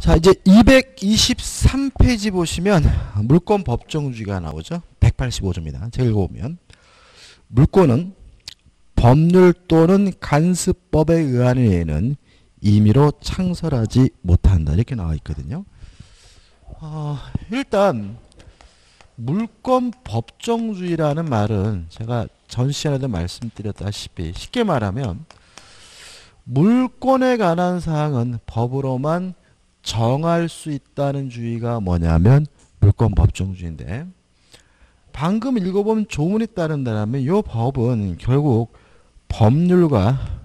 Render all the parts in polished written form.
자, 이제 223페이지 보시면 물권 법정주의가 나오죠. 185조입니다. 제가 읽어보면, 물권은 법률 또는 간습법에 의한 외에는 임의로 창설하지 못한다. 이렇게 나와 있거든요. 일단 물권 법정주의라는 말은 제가 전 시간에도 말씀드렸다시피 쉽게 말하면 물권에 관한 사항은 법으로만 정할 수 있다는 주의가 뭐냐면 물권 법정주의인데, 방금 읽어본 조문에 따른다면 이 법은 결국 법률과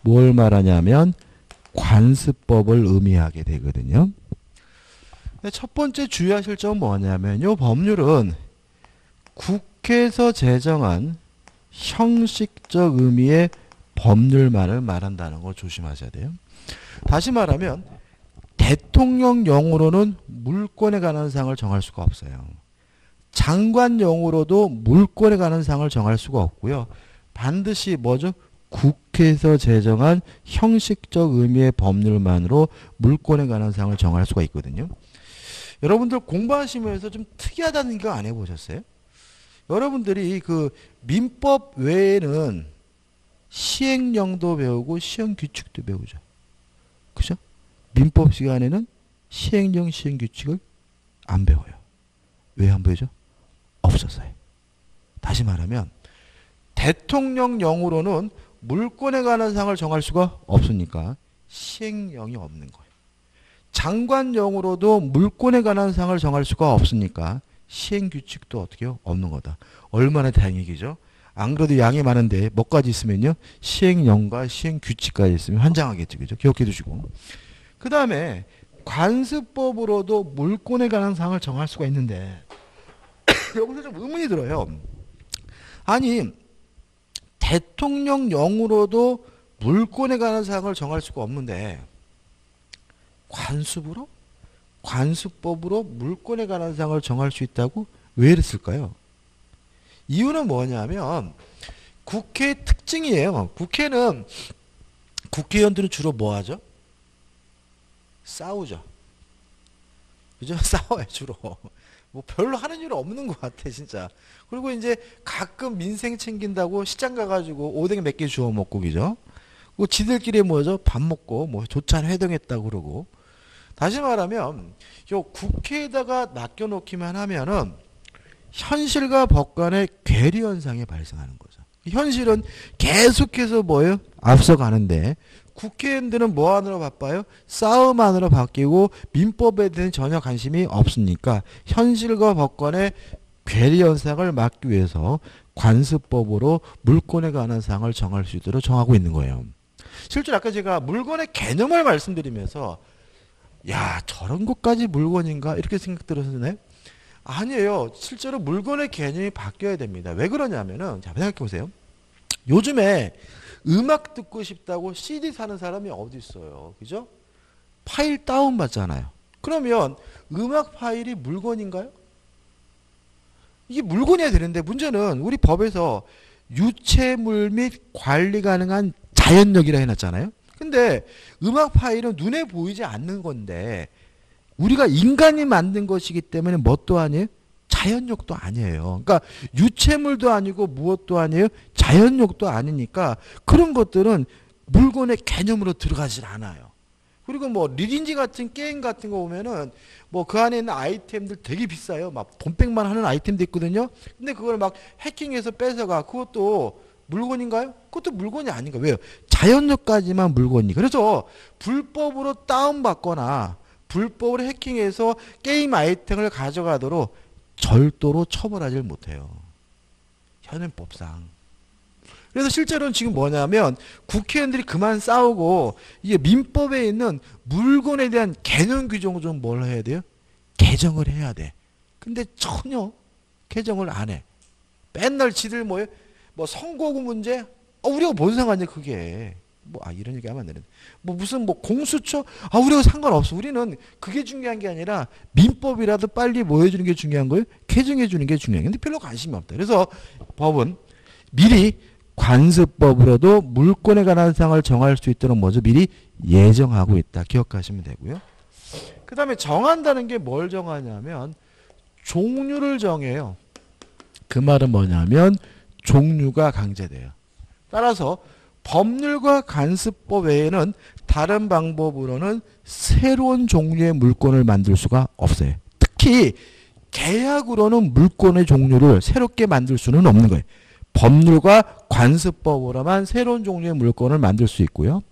뭘 말하냐면 관습법을 의미하게 되거든요. 첫 번째 주의하실 점은 뭐냐면 이 법률은 국회에서 제정한 형식적 의미의 법률만을 말한다는 걸 조심하셔야 돼요. 다시 말하면 대통령령으로는 물권에 관한 사항을 정할 수가 없어요. 장관령으로도 물권에 관한 사항을 정할 수가 없고요. 반드시 뭐죠? 국회에서 제정한 형식적 의미의 법률만으로 물권에 관한 사항을 정할 수가 있거든요. 여러분들 공부하시면서 좀 특이하다는 생각 안 해보셨어요? 여러분들이 그 민법 외에는 시행령도 배우고 시행규칙도 배우죠. 그죠? 민법 시간에는 시행령, 시행규칙을 안 배워요. 왜 안 배우죠? 없었어요. 다시 말하면 대통령령으로는 물권에 관한 사항을 정할 수가 없으니까 시행령이 없는 거예요. 장관령으로도 물권에 관한 사항을 정할 수가 없으니까 시행규칙도 어떻게 해요? 없는 거다. 얼마나 다행이죠. 안 그래도 양이 많은데 뭐까지 있으면요? 시행령과 시행규칙까지 있으면 환장하겠죠. 그죠? 기억해 두시고. 그 다음에 관습법으로도 물권에 관한 사항을 정할 수가 있는데 여기서 좀 의문이 들어요. 아니, 대통령령으로도 물권에 관한 사항을 정할 수가 없는데 관습으로? 관습법으로 물권에 관한 사항을 정할 수 있다고? 왜 이랬을까요? 이유는 뭐냐면 국회의 특징이에요. 국회는 국회의원들은 주로 뭐 하죠? 싸우죠. 그죠? 싸워요, 주로. 뭐 별로 하는 일은 없는 것 같아, 진짜. 그리고 이제 가끔 민생 챙긴다고 시장 가가지고 오뎅 몇 개 주워 먹고, 그죠? 그 지들끼리 뭐죠? 밥 먹고, 뭐 조찬 회동했다고 그러고. 다시 말하면, 요 국회에다가 낚여놓기만 하면은 현실과 법 간의 괴리 현상이 발생하는 거죠. 현실은 계속해서 뭐예요? 앞서가는데, 국회의원들은 뭐 하느라 바빠요? 싸움 하느라 바뀌고 민법에 대한 전혀 관심이 없으니까 현실과 법관의 괴리 현상을 막기 위해서 관습법으로 물권에 관한 사항을 정할 수 있도록 정하고 있는 거예요. 실제로 아까 제가 물권의 개념을 말씀드리면서 야, 저런 것까지 물권인가? 이렇게 생각 들었었나요? 아니에요. 실제로 물권의 개념이 바뀌어야 됩니다. 왜 그러냐면은, 자, 생각해 보세요. 요즘에 음악 듣고 싶다고 CD 사는 사람이 어디 있어요. 그죠? 파일 다운받잖아요. 그러면 음악 파일이 물건인가요? 이게 물건이어야 되는데 문제는 우리 법에서 유체물 및 관리 가능한 자연력이라 해놨잖아요. 근데 음악 파일은 눈에 보이지 않는 건데 우리가 인간이 만든 것이기 때문에 뭣도 아니에요? 자연력도 아니에요. 그러니까 유체물도 아니고 무엇도 아니에요. 자연력도 아니니까 그런 것들은 물건의 개념으로 들어가질 않아요. 그리고 뭐 리딩지 같은 게임 같은 거 보면은 뭐 그 안에 있는 아이템들 되게 비싸요. 막 돈백만 하는 아이템도 있거든요. 근데 그걸 막 해킹해서 뺏어가. 그것도 물건인가요? 그것도 물건이 아닌가. 왜요? 자연력까지만 물건이. 그래서 불법으로 다운받거나 불법으로 해킹해서 게임 아이템을 가져가도록 절도로 처벌하지 못해요. 현행법상. 그래서 실제로는 지금 뭐냐면 국회의원들이 그만 싸우고 이게 민법에 있는 물건에 대한 개념 규정을 좀 뭘 해야 돼요? 개정을 해야 돼. 근데 전혀 개정을 안 해. 맨날 지들 뭐예요? 뭐 선거구 문제? 우리가 뭔 상관이야 그게. 뭐 이런 얘기 하면 안 되는데. 뭐 무슨 뭐 공수처? 우리하고 상관없어. 우리는 그게 중요한 게 아니라 민법이라도 빨리 뭐 해주는 게 중요한 거예요? 개정해 주는 게 중요한 거예요. 근데 별로 관심이 없다. 그래서 법은 미리 관습법으로도 물권에 관한 사항을 정할 수 있도록 뭐죠? 미리 예정하고 있다. 기억하시면 되고요. 그 다음에 정한다는 게 뭘 정하냐면 종류를 정해요. 그 말은 뭐냐면 종류가 강제돼요. 따라서 법률과 간수법 외에는 다른 방법으로는 새로운 종류의 물권을 만들 수가 없어요. 특히 계약으로는 물권의 종류를 새롭게 만들 수는 없는 거예요. 법률과 관습법으로만 새로운 종류의 물권을 만들 수 있고요.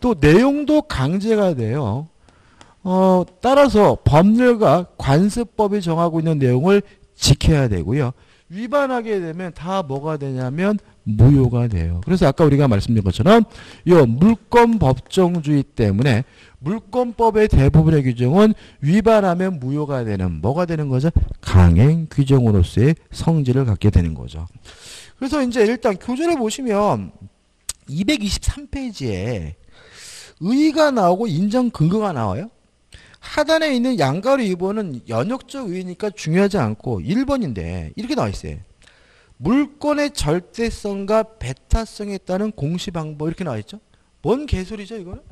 또 내용도 강제가 돼요. 따라서 법률과 관습법이 정하고 있는 내용을 지켜야 되고요. 위반하게 되면 다 뭐가 되냐면 무효가 돼요. 그래서 아까 우리가 말씀드린 것처럼 이 물권 법정주의 때문에 물권법의 대부분의 규정은 위반하면 무효가 되는 뭐가 되는 거죠? 강행 규정으로서의 성질을 갖게 되는 거죠. 그래서 이제 일단 교재를 보시면 223페이지에 의의가 나오고 인정 근거가 나와요. 하단에 있는 양가로 2번은 연역적 의의니까 중요하지 않고 1번인데 이렇게 나와 있어요. 물권의 절대성과 배타성에 따른 공시 방법 이렇게 나와 있죠. 뭔 개소리죠 이거는?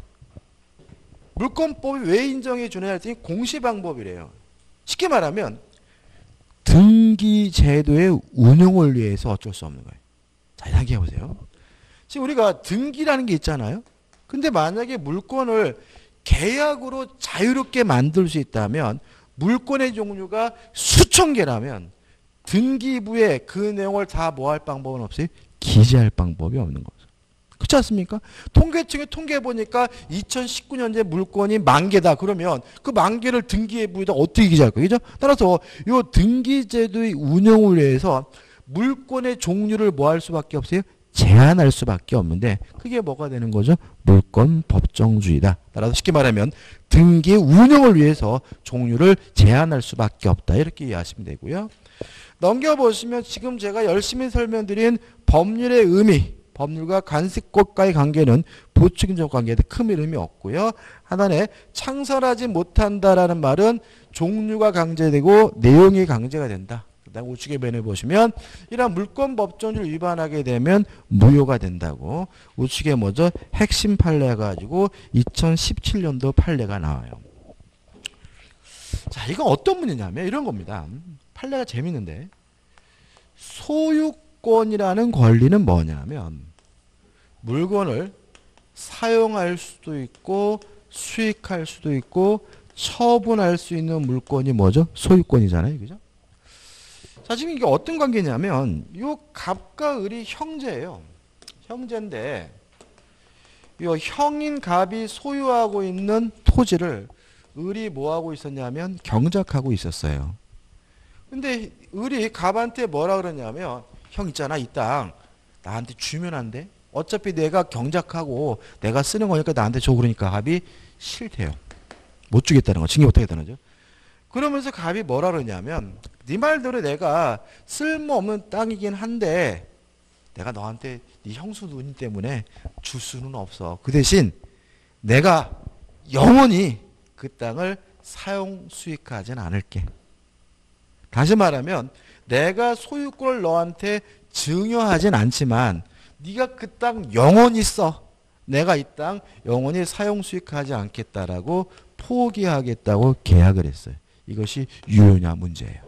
물권법이 왜 인정해 주냐 했더니 공시 방법이래요. 쉽게 말하면 등기 제도의 운용을 위해서 어쩔 수 없는 거예요. 잘 생각해 보세요. 지금 우리가 등기라는 게 있잖아요. 근데 만약에 물권을 계약으로 자유롭게 만들 수 있다면 물권의 종류가 수천 개라면 등기부에 그 내용을 다 뭐 할 방법은 없이 기재할 방법이 없는 거죠. 그렇지 않습니까? 통계청에 통계 보니까 2019년도에 물권이 10,000개다. 그러면 그 10,000개를 등기부에다 어떻게 기재할 거죠? 따라서 이 등기제도의 운영을 위해서 물권의 종류를 뭐 할 수밖에 없어요? 제한할 수밖에 없는데 그게 뭐가 되는 거죠? 물권 법정주의다. 따라서 쉽게 말하면 등기 운영을 위해서 종류를 제한할 수밖에 없다. 이렇게 이해하시면 되고요. 넘겨보시면 지금 제가 열심히 설명드린 법률의 의미, 법률과 관습법과의 관계는 보충적 관계인데 큰 의미 없고요. 하단에 창설하지 못한다라는 말은 종류가 강제되고 내용이 강제가 된다. 우측에 면을 보시면 이러한 물권 법정을 위반하게 되면 무효가 된다고 우측에 먼저 핵심 판례 가지고 2017년도 판례가 나와요. 자, 이건 어떤 문제냐면 이런 겁니다. 판례가 재밌는데 소유권이라는 권리는 뭐냐면 물건을 사용할 수도 있고 수익할 수도 있고 처분할 수 있는 물권이 뭐죠? 소유권이잖아요. 그죠? 자, 지금 이게 어떤 관계냐면 요 갑과 을이 형제예요. 형제인데 요 형인 갑이 소유하고 있는 토지를 을이 뭐하고 있었냐면 경작하고 있었어요. 근데 을이 갑한테 뭐라 그러냐면 형 있잖아 이 땅 나한테 주면 안 돼? 어차피 내가 경작하고 내가 쓰는 거니까 나한테 줘. 그러니까 갑이 싫대요. 못 주겠다는 거. 징계 못하겠다는 거죠. 그러면서 갑이 뭐라 그러냐면 네 말대로 내가 쓸모없는 땅이긴 한데 내가 너한테 네 형수 누님 때문에 줄 수는 없어. 그 대신 내가 영원히 그 땅을 사용 수익하진 않을게. 다시 말하면 내가 소유권을 너한테 증여하진 않지만 네가 그 땅 영원히 써. 내가 이 땅 영원히 사용 수익하지 않겠다라고 포기하겠다고 계약을 했어요. 이것이 유효냐 문제예요.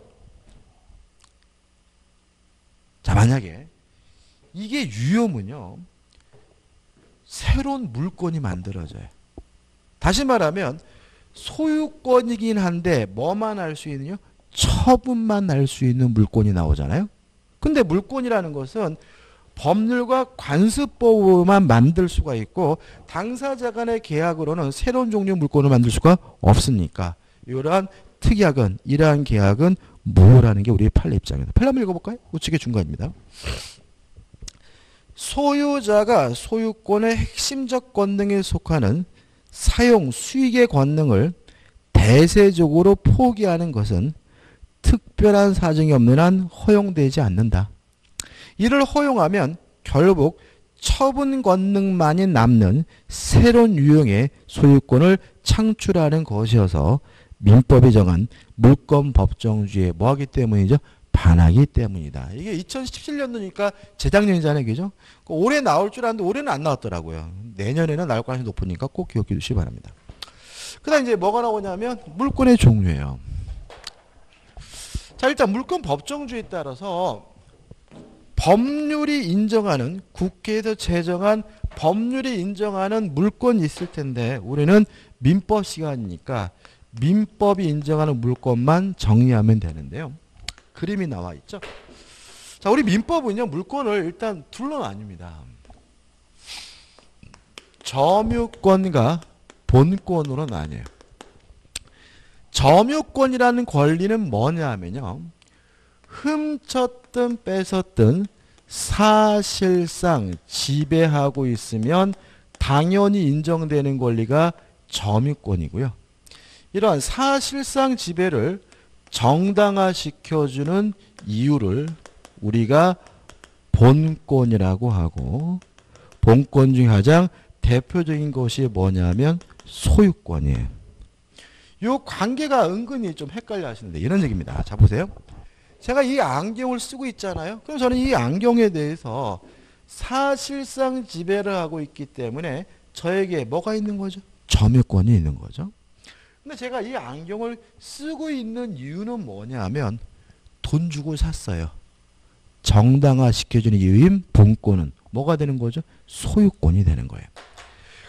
자, 만약에 이게 유효면요. 새로운 물권이 만들어져요. 다시 말하면 소유권이긴 한데 뭐만 할 수 있느냐? 처분만 할 수 있는 물권이 나오잖아요. 근데 물권이라는 것은 법률과 관습법으로만 만들 수가 있고 당사자 간의 계약으로는 새로운 종류의 물권을 만들 수가 없으니까 이러한 특약은 이러한 계약은 무효라는 게 우리의 판례 입장입니다. 판례 한번 읽어볼까요? 우측의 중간입니다. 소유자가 소유권의 핵심적 권능에 속하는 사용 수익의 권능을 대세적으로 포기하는 것은 특별한 사정이 없는 한 허용되지 않는다. 이를 허용하면 결국 처분 권능만이 남는 새로운 유형의 소유권을 창출하는 것이어서 민법이 정한 물권 법정주의에 뭐하기 때문이죠? 반하기 때문이다. 이게 2017년도니까 재작년이잖아요. 그죠? 올해 나올 줄 알았는데 올해는 안 나왔더라고요. 내년에는 나올 가능성이 높으니까 꼭 기억해 주시기 바랍니다. 그다음 이제 뭐가 나오냐면 물권의 종류예요. 자, 일단 물권 법정주의에 따라서 법률이 인정하는, 국회에서 제정한 법률이 인정하는 물권이 있을 텐데, 우리는 민법 시간이니까 민법이 인정하는 물권만 정리하면 되는데요. 그림이 나와 있죠. 자, 우리 민법은요, 물권을 일단 둘로 나뉩니다. 점유권과 본권으로 나뉘어요. 점유권이라는 권리는 뭐냐 하면요, 훔쳤든 뺏었든 사실상 지배하고 있으면 당연히 인정되는 권리가 점유권이고요. 이러한 사실상 지배를 정당화시켜주는 이유를 우리가 본권이라고 하고, 본권 중 가장 대표적인 것이 뭐냐면 소유권이에요. 이 관계가 은근히 좀 헷갈려 하시는데 이런 얘기입니다. 자, 보세요. 제가 이 안경을 쓰고 있잖아요. 그럼 저는 이 안경에 대해서 사실상 지배를 하고 있기 때문에 저에게 뭐가 있는 거죠? 점유권이 있는 거죠. 근데 제가 이 안경을 쓰고 있는 이유는 뭐냐면 돈 주고 샀어요. 정당화 시켜주는 이유인 본권은 뭐가 되는 거죠? 소유권이 되는 거예요.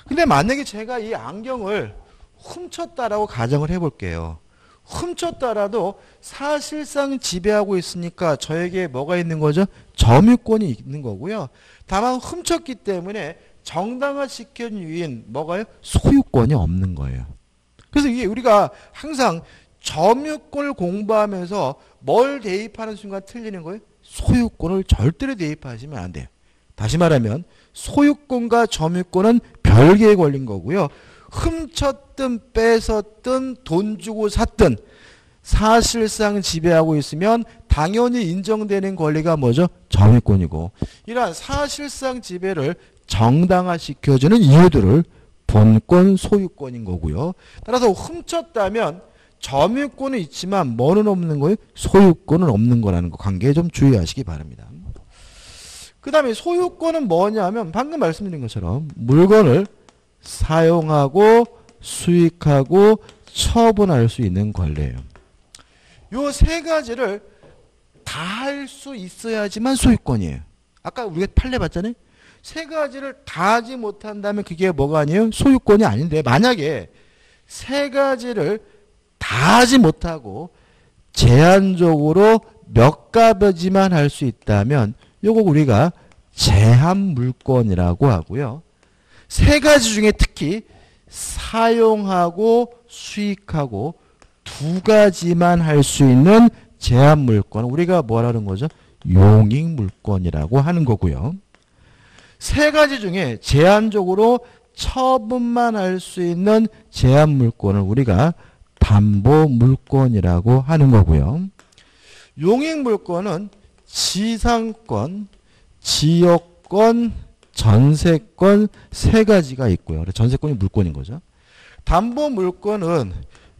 근데 만약에 제가 이 안경을 훔쳤다라고 가정을 해볼게요. 훔쳤다라도 사실상 지배하고 있으니까 저에게 뭐가 있는 거죠? 점유권이 있는 거고요. 다만 훔쳤기 때문에 정당화시킨 이유인 뭐가요? 소유권이 없는 거예요. 그래서 이게 우리가 항상 점유권을 공부하면서 뭘 대입하는 순간 틀리는 거예요? 소유권을 절대로 대입하시면 안 돼요. 다시 말하면 소유권과 점유권은 별개의 권리인 거고요. 훔쳤든 뺏었든 돈 주고 샀든 사실상 지배하고 있으면 당연히 인정되는 권리가 뭐죠? 점유권이고, 이러한 사실상 지배를 정당화시켜주는 이유들을 본권, 소유권인 거고요. 따라서 훔쳤다면 점유권은 있지만 뭐는 없는 거예요? 소유권은 없는 거라는 거, 관계에 좀 주의하시기 바랍니다. 그 다음에 소유권은 뭐냐면 방금 말씀드린 것처럼 물건을 사용하고 수익하고 처분할 수 있는 권리예요. 요 세 가지를 다 할 수 있어야지만 소유권이에요. 아까 우리가 판례 봤잖아요. 세 가지를 다 하지 못한다면 그게 뭐가 아니에요? 소유권이 아닌데, 만약에 세 가지를 다 하지 못하고 제한적으로 몇 가지만 할 수 있다면 요거 우리가 제한물권이라고 하고요. 세 가지 중에 특히 사용하고 수익하고 두 가지만 할 수 있는 제한물권, 우리가 뭐라는 거죠? 용익물권이라고 하는 거고요. 세 가지 중에 제한적으로 처분만 할 수 있는 제한물권을 우리가 담보물권이라고 하는 거고요. 용익물권은 지상권, 지역권, 전세권 세 가지가 있고요. 그래서 전세권이 물권인 거죠. 담보물권은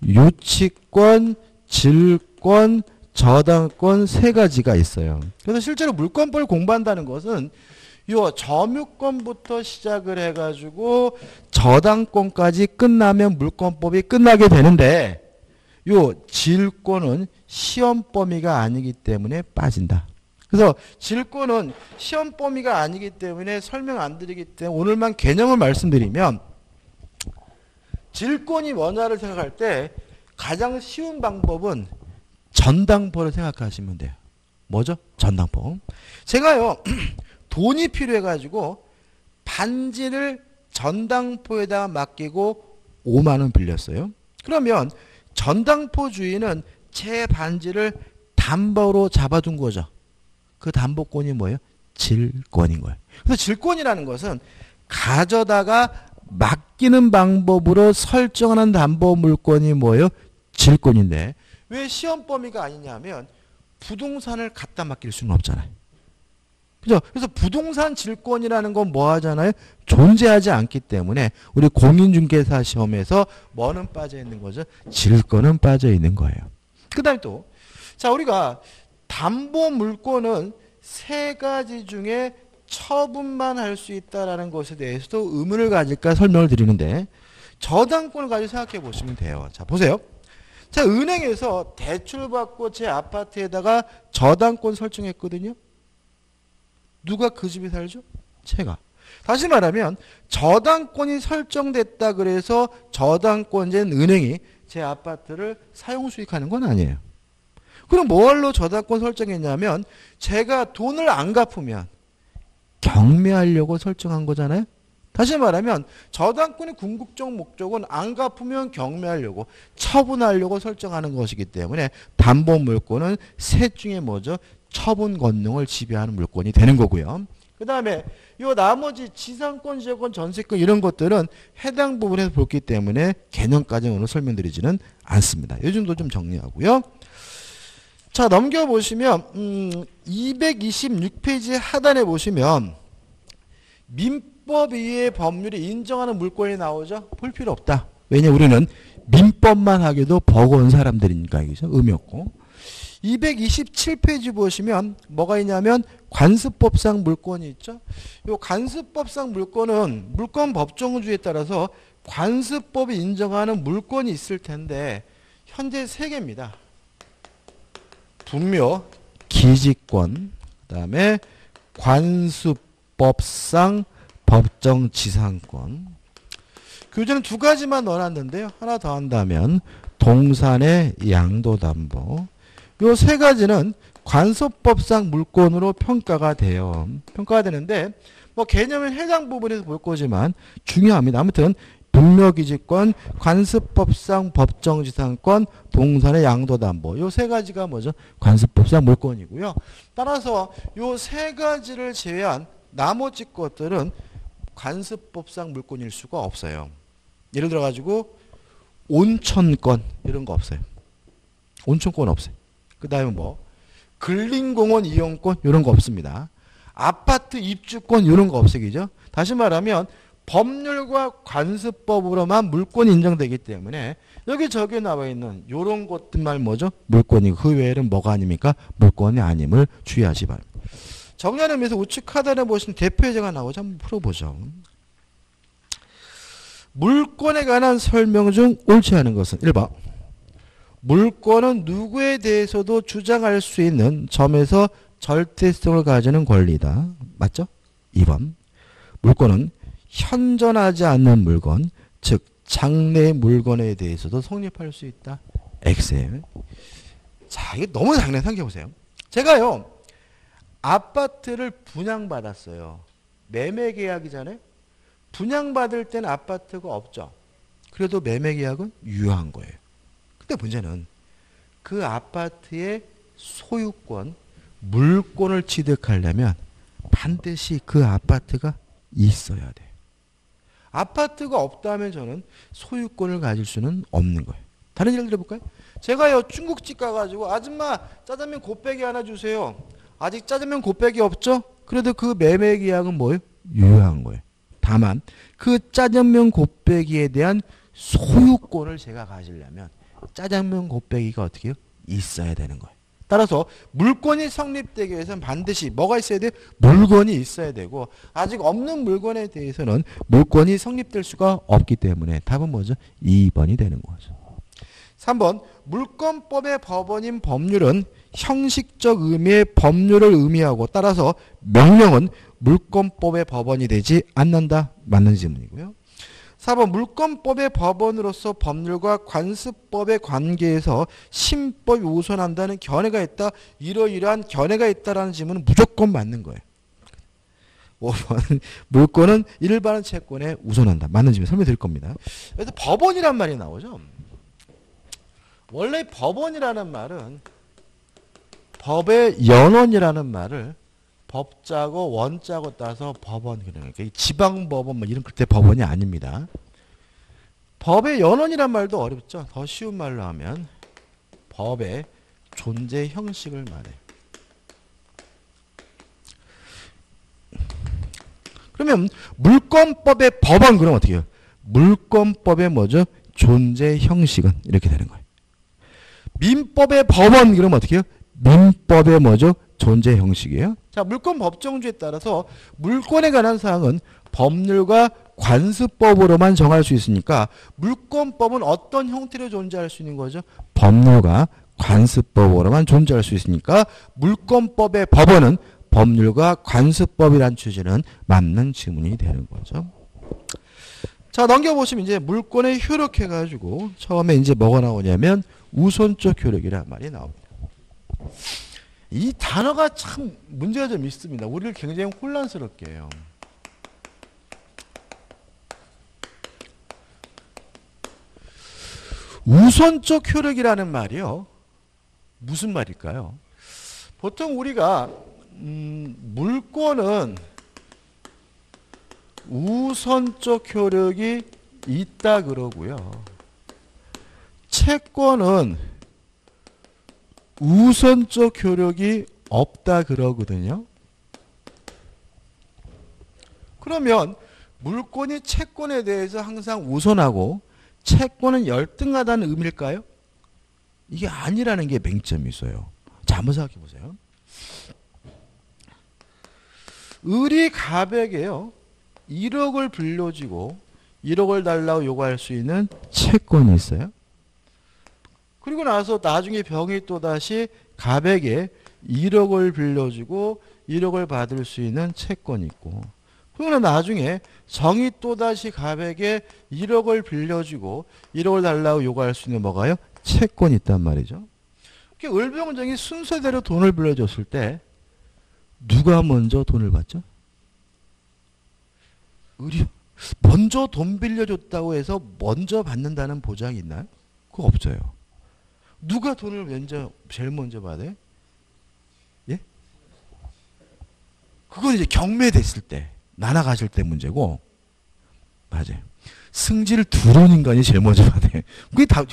유치권, 질권, 저당권 세 가지가 있어요. 그래서 실제로 물권법을 공부한다는 것은 요 점유권부터 시작을 해가지고 저당권까지 끝나면 물권법이 끝나게 되는데, 요 질권은 시험 범위가 아니기 때문에 빠진다. 그래서 질권은 시험 범위가 아니기 때문에 설명 안 드리기 때문에 오늘만 개념을 말씀드리면, 질권이 뭐냐를 생각할 때 가장 쉬운 방법은 전당포를 생각하시면 돼요. 뭐죠? 전당포. 제가요 돈이 필요해가지고 반지를 전당포에다가 맡기고 5만 원 빌렸어요. 그러면 전당포 주인은 제 반지를 담보로 잡아둔 거죠. 그 담보권이 뭐예요? 질권인 거예요. 그래서 질권이라는 것은 가져다가 맡기는 방법으로 설정하는 담보물권이 뭐예요? 질권인데, 왜 시험 범위가 아니냐면 부동산을 갖다 맡길 수는 없잖아요. 그죠? 그래서 부동산 질권이라는 건 뭐 하잖아요? 존재하지 않기 때문에 우리 공인중개사 시험에서 뭐는 빠져 있는 거죠? 질권은 빠져 있는 거예요. 그 다음에 또, 자, 우리가 담보물권은 세 가지 중에 처분만 할 수 있다라는 것에 대해서도 의문을 가질까 설명을 드리는데, 저당권을 가지고 생각해 보시면 돼요. 자, 보세요. 자, 은행에서 대출받고 제 아파트에다가 저당권 설정했거든요. 누가 그 집에 살죠? 제가. 다시 말하면 저당권이 설정됐다 그래서 저당권자인 은행이 제 아파트를 사용 수익하는 건 아니에요. 그럼 뭘로 저당권 설정했냐면 제가 돈을 안 갚으면 경매하려고 설정한 거잖아요. 다시 말하면 저당권의 궁극적 목적은 안 갚으면 경매하려고 처분하려고 설정하는 것이기 때문에 담보물권은 셋 중에 뭐죠? 처분 권능을 지배하는 물권이 되는 거고요. 그 다음에 요 나머지 지상권, 지역권, 전세권 이런 것들은 해당 부분에서 보기 때문에 개념까지는 오늘 설명드리지는 않습니다. 요 정도 좀 정리하고요. 자, 넘겨보시면 226페이지 하단에 보시면 민법 위의 법률이 인정하는 물권이 나오죠. 볼 필요 없다. 왜냐, 우리는 민법만 하기도 버거운 사람들이니까 여기서 의미 없고. 227페이지 보시면 뭐가 있냐면 관습법상 물권이 있죠. 요 관습법상 물권은 물권 법정주의에 따라서 관습법이 인정하는 물권이 있을 텐데 현재 3개입니다. 분묘, 기지권, 그다음에 관습법상 법정지상권. 교재는 2가지만 넣어놨는데요. 하나 더 한다면 동산의 양도담보. 요 3가지는 관습법상 물권으로 평가가 돼요. 평가가 되는데 뭐 개념을 해당 부분에서 볼 거지만 중요합니다. 아무튼 분묘기지권, 관습법상 법정지상권, 동산의 양도담보. 요 3가지가 뭐죠? 관습법상 물권이고요. 따라서 요 3가지를 제외한 나머지 것들은 관습법상 물권일 수가 없어요. 예를 들어 가지고 온천권 이런 거 없어요. 온천권 없어요. 그 다음에 뭐 근린공원 이용권 이런 거 없습니다. 아파트 입주권 이런 거 없애기죠. 다시 말하면 법률과 관습법으로만 물권이 인정되기 때문에 여기 저기 나와 있는 이런 것들만 뭐죠? 물권이고 그 외에는 뭐가 아닙니까? 물권이 아님을 주의하시 바랍니다. 정리하는 의미에서 우측 하단에 보시면 대표예제가 나오죠. 한번 풀어보죠. 물권에 관한 설명 중 옳지 않은 것은 1번. 물권은 누구에 대해서도 주장할 수 있는 점에서 절대성을 가지는 권리다. 맞죠? 2번. 물권은 현존하지 않는 물건, 즉 장래 물건에 대해서도 성립할 수 있다. X예요. 자, 이게 너무 장난이 생겨보세요. 제가요. 아파트를 분양받았어요. 매매계약이잖아요. 분양받을 때는 아파트가 없죠. 그래도 매매계약은 유효한 거예요. 근데 문제는 그 아파트의 소유권, 물권을 취득하려면 반드시 그 아파트가 있어야 돼요. 아파트가 없다면 저는 소유권을 가질 수는 없는 거예요. 다른 예를 들어볼까요? 제가요 중국집 가가지고 아줌마 짜장면 곱빼기 하나 주세요. 아직 짜장면 곱빼기 없죠? 그래도 그 매매계약은 뭐예요? 유효한 거예요. 다만 그 짜장면 곱빼기에 대한 소유권을 제가 가지려면 짜장면 곱빼기가 어떻게 해요? 있어야 되는 거예요. 따라서 물권이 성립되기 위해서는 반드시 뭐가 있어야 돼요? 물건이 있어야 되고 아직 없는 물건에 대해서는 물권이 성립될 수가 없기 때문에 답은 뭐죠? 2번이 되는 거죠. 3번. 물권법의 법원인 법률은 형식적 의미의 법률을 의미하고 따라서 명령은 물권법의 법원이 되지 않는다. 맞는 질문이고요. 4번. 물권법의 법원으로서 법률과 관습법의 관계에서 신법이 우선한다는 견해가 있다. 이러이러한 견해가 있다라는 질문은 무조건 맞는 거예요. 5번. 물권은 일반 채권에 우선한다. 맞는 질문 설명드릴 겁니다. 그래서 법원이란 말이 나오죠. 원래 법원이라는 말은 법의 연원이라는 말을 법자고 원자고 따서 법원, 그러니까 지방법원 뭐 이런 그때 법원이 아닙니다. 법의 연원이란 말도 어렵죠. 더 쉬운 말로 하면 법의 존재 형식을 말해요. 그러면 물권법의 법원 그럼 어떻게 해요? 물권법의 뭐죠? 존재 형식은 이렇게 되는 거예요. 민법의 법원 그럼 어떻게 해요? 민법의 뭐죠? 존재 형식이에요. 자, 물권 법정주의에 따라서 물권에 관한 사항은 법률과 관습법으로만 정할 수 있으니까 물권법은 어떤 형태로 존재할 수 있는 거죠? 법률과 관습법으로만 존재할 수 있으니까 물권법의 법원은 법률과 관습법이란 취지는 맞는 지문이 되는 거죠. 자, 넘겨보시면 이제 물권의 효력 해가지고 처음에 이제 뭐가 나오냐면 우선적 효력이란 말이 나옵니다. 이 단어가 참 문제가 좀 있습니다. 우리를 굉장히 혼란스럽게 해요. 우선적 효력이라는 말이요. 무슨 말일까요? 보통 우리가 물권은 우선적 효력이 있다 그러고요. 채권은 우선적 효력이 없다 그러거든요. 그러면 물권이 채권에 대해서 항상 우선하고 채권은 열등하다는 의미일까요? 이게 아니라는 게 맹점이 있어요. 자, 한번 생각해 보세요. 을이 갑에게요 1억을 불려주고 1억을 달라고 요구할 수 있는 채권이 있어요. 그리고 나서 나중에 병이 또다시 갑에게 1억을 빌려주고 1억을 받을 수 있는 채권이 있고, 그러나 나중에 정이 또다시 갑에게 1억을 빌려주고 1억을 달라고 요구할 수 있는 뭐가요? 채권이 있단 말이죠. 을병정이 순서대로 돈을 빌려줬을 때 누가 먼저 돈을 받죠? 을이 먼저 돈 빌려줬다고 해서 먼저 받는다는 보장이 있나요? 그거 없어요. 누가 돈을 제일 먼저 받아요? 예? 그건 이제 경매됐을 때, 나눠가실 때 문제고, 맞아요. 승지를 두려운 인간이 제일 먼저 받아요.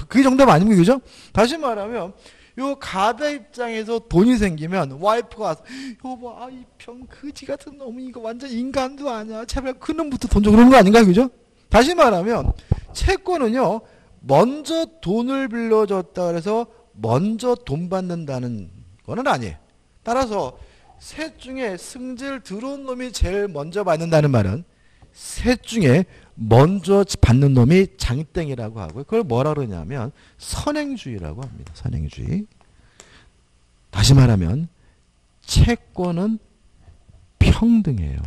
그게 정답 아닙니까? 그죠? 다시 말하면, 요 갑의 입장에서 돈이 생기면 와이프가 와서 여보, 아, 이 병 그지 같은 놈이 이거 완전 인간도 아니야. 제발 그 놈부터 돈 줘. 그런 거 아닌가요? 그죠? 다시 말하면 채권은요. 먼저 돈을 빌려줬다 그래서 먼저 돈 받는다는 거는 아니에요. 따라서 셋 중에 승질 들어온 놈이 제일 먼저 받는다는 말은 셋 중에 먼저 받는 놈이 장땡이라고 하고요. 그걸 뭐라 그러냐면 선행주의라고 합니다. 선행주의. 다시 말하면 채권은 평등해요.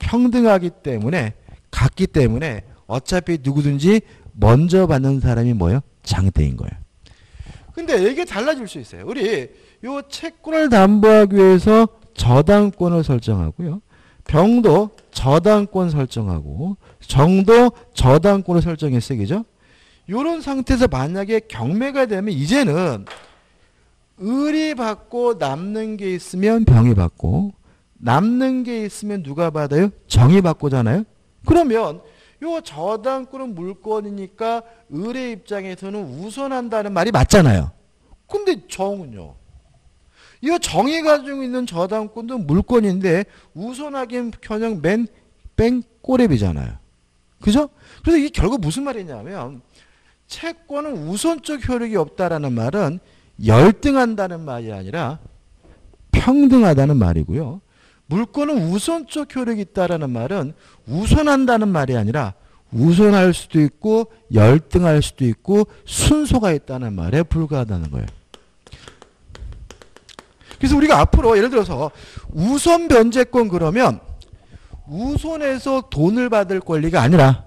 평등하기 때문에 같기 때문에 어차피 누구든지 먼저 받는 사람이 뭐예요? 장땡인 거예요. 근데 이게 달라질 수 있어요. 우리 요 채권을 담보하기 위해서 저당권을 설정하고요. 병도 저당권 설정하고 정도 저당권을 설정했어요. 그죠? 요런 상태에서 만약에 경매가 되면 이제는 을이 받고 남는 게 있으면 병이 받고 남는 게 있으면 누가 받아요? 정이 받고잖아요. 그러면 요 저당권은 물권이니까 을의 입장에서는 우선한다는 말이 맞잖아요. 근데 정은요? 이 정이 가지고 있는 저당권도 물권인데 우선하기는커녕 맨 꼬랩이잖아요. 그죠? 그래서 이게 결국 무슨 말이냐면 채권은 우선적 효력이 없다라는 말은 열등한다는 말이 아니라 평등하다는 말이고요. 물권은 우선적 효력이 있다라는 말은 우선한다는 말이 아니라 우선할 수도 있고 열등할 수도 있고 순서가 있다는 말에 불과하다는 거예요. 그래서 우리가 앞으로 예를 들어서 우선 변제권 그러면 우선해서 돈을 받을 권리가 아니라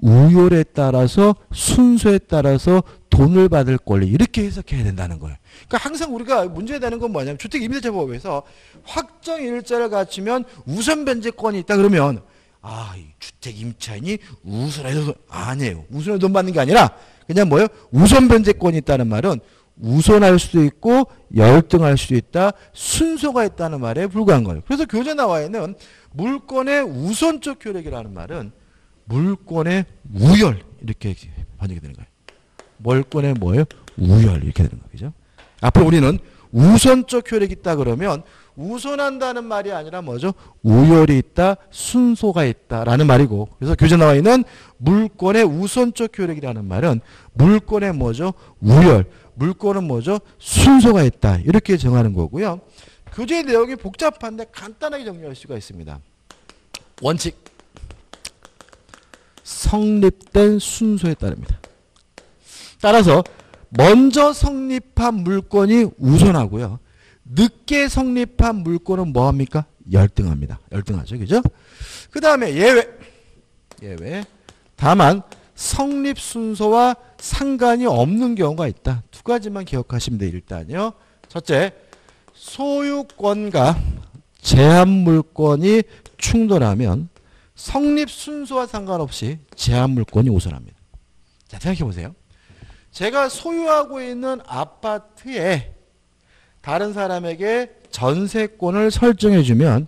우열에 따라서 순서에 따라서 돈을 받을 권리 이렇게 해석해야 된다는 거예요. 그러니까 항상 우리가 문제되는 건 뭐냐면 주택임대차법에서 확정일자를 갖추면 우선 변제권이 있다 그러면 아, 주택임차인이 우선해서 아니에요. 우선해서 돈 받는 게 아니라 그냥 뭐예요? 우선 변제권이 있다는 말은 우선할 수도 있고 열등할 수도 있다. 순서가 있다는 말에 불과한 거예요. 그래서 교재 나와 있는 물권의 우선적 효력이라는 말은 물권의 우열 이렇게 번역이 되는 거예요. 물권의 뭐예요? 우열 이렇게 되는 거죠. 앞으로 우리는 우선적 효력이 있다 그러면 우선한다는 말이 아니라 뭐죠? 우열이 있다, 순서가 있다라는 말이고, 그래서 교재 나와 있는 물권의 우선적 효력이라는 말은 물권의 뭐죠? 우열. 물권은 뭐죠? 순서가 있다. 이렇게 정하는 거고요. 교재의 내용이 복잡한데 간단하게 정리할 수가 있습니다. 원칙 성립된 순서에 따릅니다. 따라서 먼저 성립한 물건이 우선하고요. 늦게 성립한 물건은 뭐합니까? 열등합니다. 열등하죠. 그죠? 그 다음에 예외. 다만 성립 순서와 상관이 없는 경우가 있다. 두 가지만 기억하시면 돼요. 일단요. 첫째, 소유권과 제한물권이 충돌하면 성립 순서와 상관없이 제한물권이 우선합니다. 자, 생각해보세요. 제가 소유하고 있는 아파트에 다른 사람에게 전세권을 설정해주면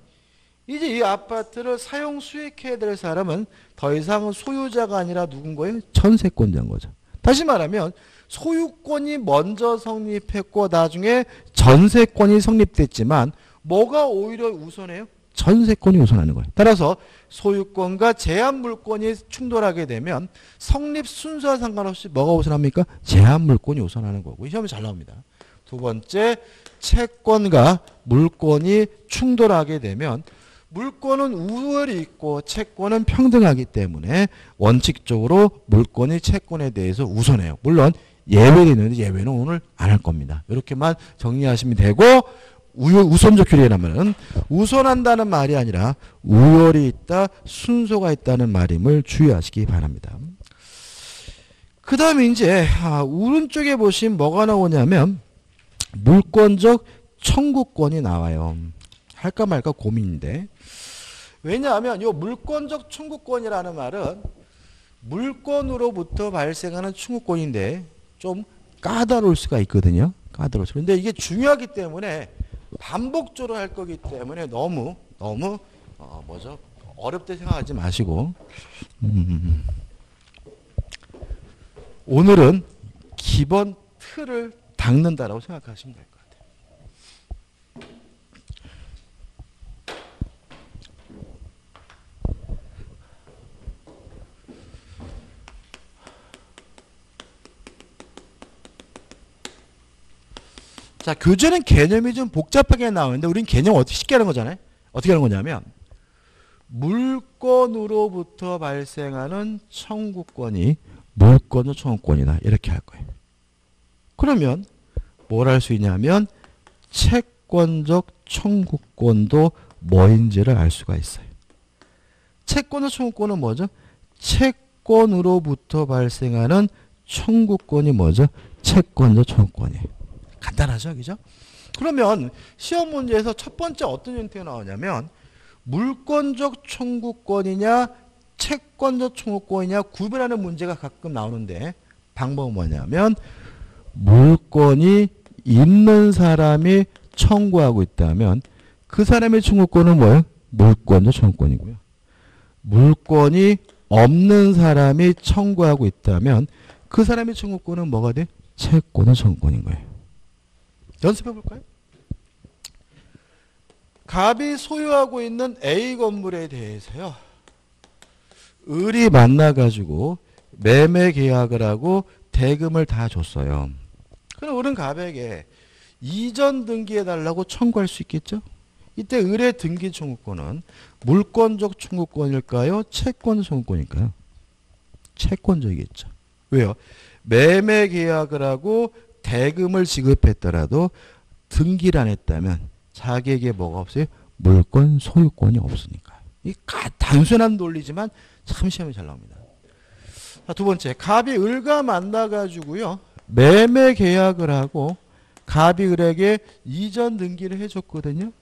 이제 이 아파트를 사용 수익해야 될 사람은 더 이상 소유자가 아니라 누군가의 전세권자인 거죠. 다시 말하면 소유권이 먼저 성립했고 나중에 전세권이 성립됐지만 뭐가 오히려 우선해요? 전세권이 우선하는 거예요. 따라서 소유권과 제한물권이 충돌하게 되면 성립 순서와 상관없이 뭐가 우선합니까? 제한물권이 우선하는 거고. 이 시험이 잘 나옵니다. 두 번째, 채권과 물권이 충돌하게 되면 물권은 우월이 있고 채권은 평등하기 때문에 원칙적으로 물권이 채권에 대해서 우선해요. 물론 예외는 있는데 예외는 오늘 안 할 겁니다. 이렇게만 정리하시면 되고, 우선적 규례라면은 우선한다는 말이 아니라 우월이 있다, 순서가 있다는 말임을 주의하시기 바랍니다. 그 다음에 이제 오른쪽에 보시면 뭐가 나오냐면 물권적 청구권이 나와요. 할까 말까 고민인데, 왜냐하면 이 물권적 청구권이라는 말은 물권으로부터 발생하는 청구권인데 좀 까다로울 수가 있거든요. 까다로워서. 근데 이게 중요하기 때문에 반복적으로 할 거기 때문에 너무 어렵게 생각하지 마시고, 오늘은 기본 틀을 닦는다라고 생각하시면 될 것 같아요. 자, 교재는 개념이 좀 복잡하게 나오는데 우린 개념 어떻게 쉽게 하는 거잖아요. 어떻게 하는 거냐면 물권으로부터 발생하는 청구권이 물권적 청구권이다, 이렇게 할 거예요. 그러면 뭘 할 수 있냐면 채권적 청구권도 뭐인지를 알 수가 있어요. 채권적 청구권은 뭐죠? 채권으로부터 발생하는 청구권이 뭐죠? 채권적 청구권이에요. 간단하죠, 그죠? 그러면 시험 문제에서 첫 번째 어떤 형태가 나오냐면 물권적 청구권이냐 채권적 청구권이냐 구별하는 문제가 가끔 나오는데, 방법은 뭐냐면 물권이 있는 사람이 청구하고 있다면 그 사람의 청구권은 뭐예요? 물권적 청구권이고요. 물권이 없는 사람이 청구하고 있다면 그 사람의 청구권은 뭐가 돼? 채권적 청구권인 거예요. 연습해 볼까요? 갑이 소유하고 있는 A 건물에 대해서요, 을이 만나가지고 매매 계약을 하고 대금을 다 줬어요. 그럼 을은 갑에게 이전 등기해달라고 청구할 수 있겠죠? 이때 을의 등기 청구권은 물권적 청구권일까요? 채권적 청구권일까요? 채권적이겠죠. 왜요? 매매 계약을 하고 대금을 지급했더라도 등기를 안 했다면 자기에게 뭐가 없어요? 물권 소유권이 없으니까. 이 단순한 논리지만 참 시험이 잘 나옵니다. 자, 두 번째, 갑이 을과 만나가지고요 매매 계약을 하고 갑이 을에게 이전 등기를 해줬거든요.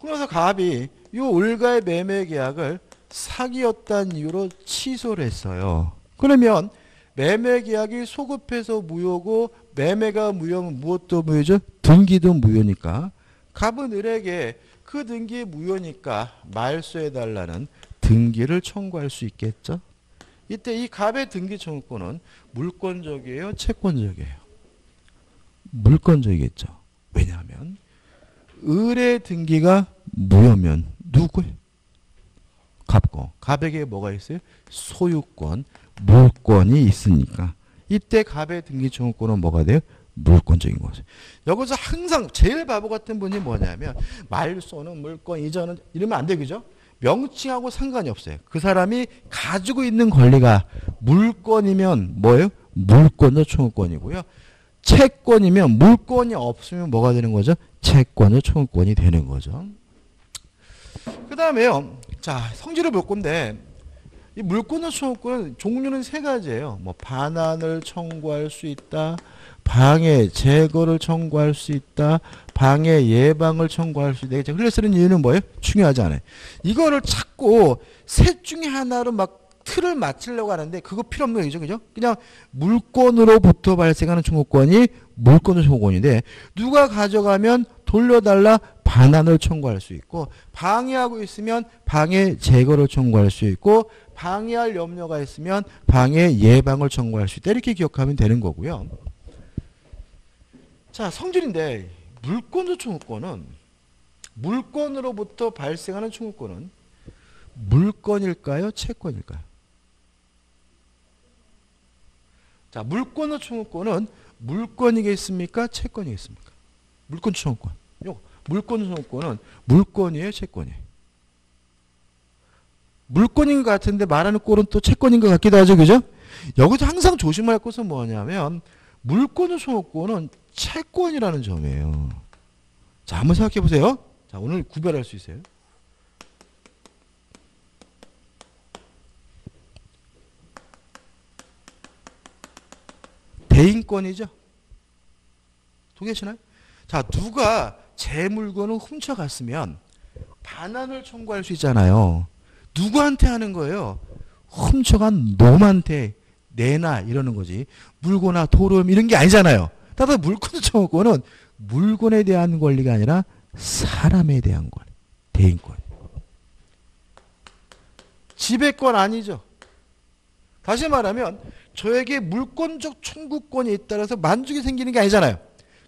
그래서 갑이 이 을과의 매매 계약을 사기였다는 이유로 취소를 했어요. 그러면 매매 계약이 소급해서 무효고 매매가 무효면 무엇도 무효죠? 등기도 무효니까 갑은 을에게 그 등기 무효니까 말소해달라는 등기를 청구할 수 있겠죠? 이때 이 갑의 등기 청구권은 물권적이에요? 채권적이에요? 물권적이겠죠. 왜냐하면 을의 등기가 무효면 누구예요? 갑고. 갑에게 뭐가 있어요? 소유권, 물권이 있으니까 이때 갑의 등기 청구권은 뭐가 돼요? 물권적인 거죠. 여기서 항상 제일 바보 같은 분이 뭐냐면 말소는 물권, 이전은 이러면 안 돼, 그죠? 명칭하고 상관이 없어요. 그 사람이 가지고 있는 권리가 물권이면 뭐예요? 물권도 청구권이고요. 채권이면 물권이 없으면 뭐가 되는 거죠? 채권도 청구권이 되는 거죠. 그 다음에요. 자, 성질을 볼 건데 이 물권도 청구권은 종류는 세 가지예요. 뭐 반환을 청구할 수 있다. 방해 제거를 청구할 수 있다. 방해 예방을 청구할 수 있다. 흘려 쓰는 이유는 뭐예요? 중요하지 않아요. 이거를 찾고 셋 중에 하나로 막 틀을 맞추려고 하는데 그거 필요 없는 얘기죠. 그죠? 그냥 물권으로부터 발생하는 청구권이 물권도 청구권인데 누가 가져가면 돌려달라 반환을 청구할 수 있고 방해하고 있으면 방해 제거를 청구할 수 있고 방해할 염려가 있으면 방해 예방을 청구할 수 있다. 이렇게 기억하면 되는 거고요. 자, 성질인데 물권도 청구권은 물권으로부터 발생하는 청구권은 물권일까요? 채권일까요? 자, 물권도 청구권은 물권이겠습니까? 채권이겠습니까? 물권도 청구권. 물권도 청구권은 물권이에요? 채권이에요? 물권인 것 같은데 말하는 꼴은 또 채권인 것 같기도 하죠. 그죠? 여기서 항상 조심할 것은 뭐냐면 물권도 청구권은 채권이라는 점이에요. 자, 한번 생각해 보세요. 자, 오늘 구별할 수 있어요. 대인권이죠. 동의하시나요? 자, 누가 제 물건을 훔쳐갔으면 반환을 청구할 수 있잖아요. 누구한테 하는 거예요? 훔쳐간 놈한테 내놔 이러는 거지. 물고나 도름 이런 게 아니잖아요. 따라서 물권 청구권은 물건에 대한 권리가 아니라 사람에 대한 권리. 대인권. 지배권 아니죠. 다시 말하면 저에게 물권적 청구권이 따라서 만족이 생기는 게 아니잖아요.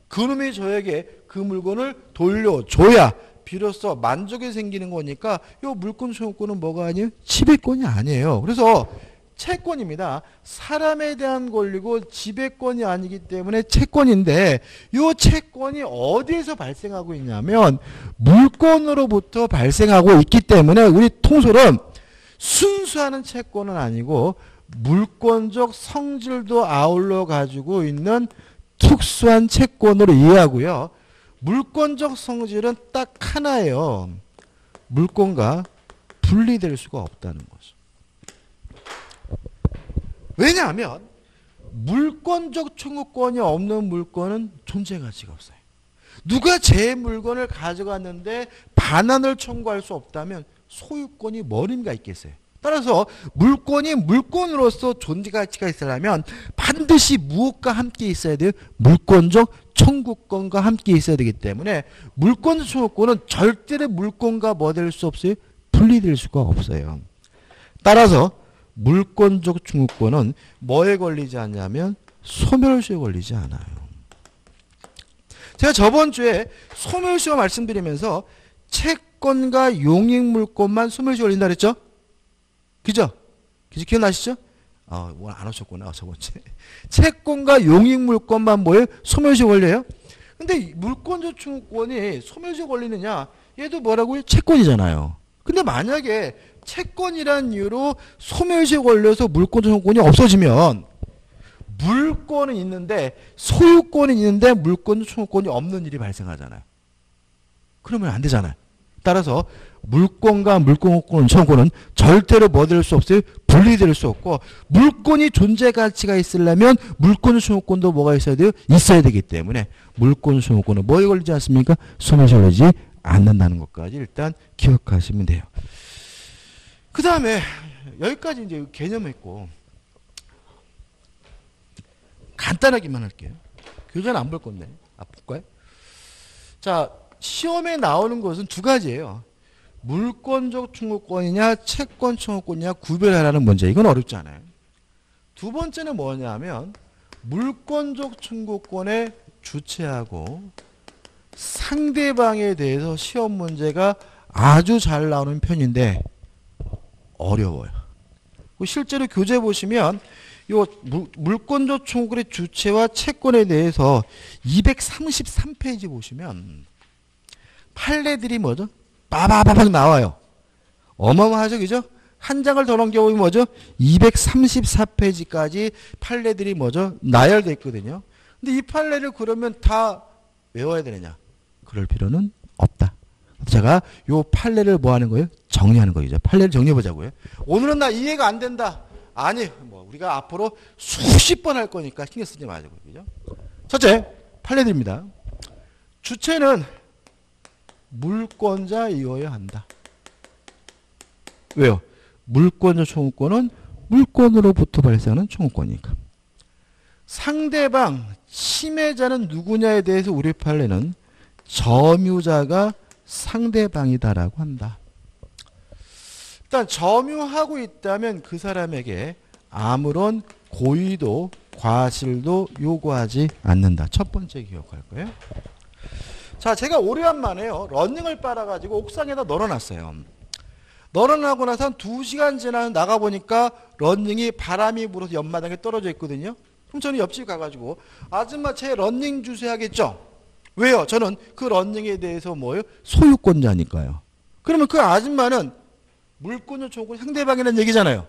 그놈이 저에게 그 물건을 돌려줘야 비로소 만족이 생기는 거니까 이 물권 청구권은 뭐가 아니에요? 지배권이 아니에요. 그래서 채권입니다. 사람에 대한 권리고 지배권이 아니기 때문에 채권인데 이 채권이 어디에서 발생하고 있냐면 물권으로부터 발생하고 있기 때문에 우리 통솔은 순수하는 채권은 아니고 물권적 성질도 아울러 가지고 있는 특수한 채권으로 이해하고요. 물권적 성질은 딱 하나예요. 물권과 분리될 수가 없다는 거죠. 왜냐하면 물권적 청구권이 없는 물건은 존재 가치가 없어요. 누가 제 물건을 가져갔는데 반환을 청구할 수 없다면 소유권이 뭐가 있겠어요. 따라서 물권이 물권으로서 존재 가치가 있으려면 반드시 무엇과 함께 있어야 돼요? 물권적 청구권과 함께 있어야 되기 때문에 물권적 청구권은 절대로 물권과 뭐 될 수 없어요? 분리될 수가 없어요. 따라서 물권적 청구권은 뭐에 걸리지 않냐면 소멸시효에 걸리지 않아요. 제가 저번 주에 소멸시효 말씀드리면서 채권과 용익물권만 소멸시효 걸린다 그랬죠? 그죠? 기억나시죠? 오늘 안 오셨구나. 저번주에. 채권과 용익물권만 뭐예요? 소멸시효 걸려요? 근데 물권적 청구권이 소멸시효 걸리느냐? 얘도 뭐라고요? 채권이잖아요. 근데 만약에 채권이란 이유로 소멸시효 걸려서 물권적 청구권이 없어지면 물권은 있는데 소유권은 있는데 물권적 청구권이 없는 일이 발생하잖아요. 그러면 안 되잖아요. 따라서 물권과 물권 청구권은 절대로 뭐 될 수 없어요? 분리될 수 없고 물권이 존재 가치가 있으려면 물권 청구권도 뭐가 있어야 돼요? 있어야 되기 때문에 물권 청구권은 뭐에 걸리지 않습니까? 소멸시효 걸리지 않는다는 것까지 일단 기억하시면 돼요. 그 다음에 여기까지 이제 개념했고 간단하게만 할게요. 교재는 안 볼 건데 볼까요? 자, 시험에 나오는 것은 두 가지예요. 물권적 청구권이냐 채권 청구권이냐 구별하라는 문제. 이건 어렵지 않아요. 두 번째는 뭐냐면 물권적 청구권의 주체하고 상대방에 대해서 시험 문제가 아주 잘 나오는 편인데 어려워요. 실제로 교재 보시면 요 물권적 청구권의 주체와 채권에 대해서 233페이지 보시면 판례들이 뭐죠? 빠바바박 나와요. 어마어마하죠, 그죠? 한 장을 더 넘겨오면 경우 뭐죠? 234페이지까지 판례들이 뭐죠? 나열돼 있거든요. 근데 이 판례를 그러면 다 외워야 되느냐? 그럴 필요는 없다. 제가 요 판례를 뭐 하는 거예요? 정리하는 거죠. 판례를 정리해 보자고요. 오늘은 나 이해가 안 된다. 아니, 뭐 우리가 앞으로 수십 번 할 거니까 신경 쓰지 마자고요. 그죠? 첫째, 판례들입니다. 주체는 물권자이어야 한다. 왜요? 물권자 청구권은 물권으로부터 발생하는 청구권이니까. 상대방 침해자는 누구냐에 대해서 우리 판례는 점유자가 상대방이다라고 한다. 일단 점유하고 있다면 그 사람에게 아무런 고의도 과실도 요구하지 않는다. 첫 번째 기억할 거예요. 자, 제가 오래간만에요. 러닝을 빨아가지고 옥상에다 널어놨어요. 널어나고 나서 한 2시간 지나 나가보니까 러닝이 바람이 불어서 옆마당에 떨어져 있거든요. 그럼 저는 옆집 가가지고 아줌마 제 러닝 주세요 하겠죠. 왜요? 저는 그 러닝에 대해서 뭐예요? 소유권자니까요. 그러면 그 아줌마는 물권자 청구권 상대방이라는 얘기잖아요.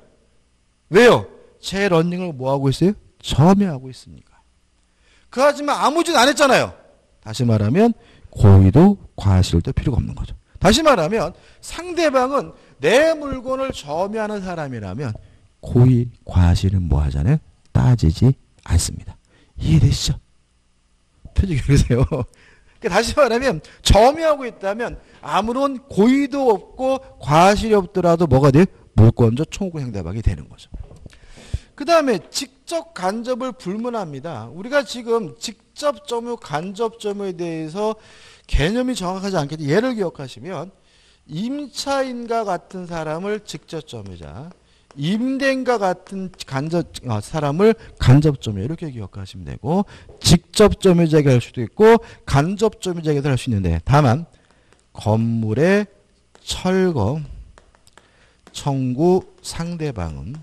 왜요? 제 러닝을 뭐하고 있어요? 점유하고 있으니까. 그 아줌마 아무 짓 안 했잖아요. 다시 말하면 고의도 과실도 필요가 없는 거죠. 다시 말하면 상대방은 내 물건을 점유하는 사람이라면 고의, 과실은 뭐 하잖아요? 따지지 않습니다. 이해되시죠? 표정이 그러세요. 다시 말하면 점유하고 있다면 아무런 고의도 없고 과실이 없더라도 뭐가 돼요? 물권자 청구 상대방이 되는 거죠. 그 다음에 직접 간접을 불문합니다. 우리가 지금 직접 점유, 간접 점유에 대해서 개념이 정확하지 않겠지. 예를 기억하시면 임차인과 같은 사람을 직접 점유자, 임대인과 같은 사람을 간접 점유 이렇게 기억하시면 되고, 직접 점유자에게 할 수도 있고 간접 점유자에게도 할 수 있는데, 다만 건물의 철거 청구 상대방은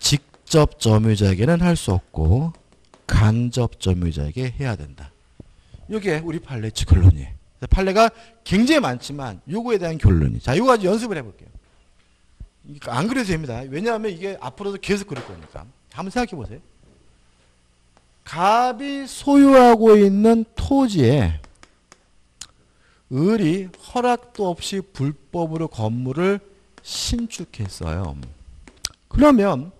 직접 점유자에게는 할 수 없고 간접 점유자에게 해야 된다. 이게 우리 판례 결론이에요. 판례가 굉장히 많지만 요거에 대한 결론이. 자, 요거 가지고 연습을 해볼게요. 안 그래도 됩니다. 왜냐하면 이게 앞으로도 계속 그럴 거니까. 한번 생각해 보세요. 갑이 소유하고 있는 토지에 을이 허락도 없이 불법으로 건물을 신축했어요. 그러면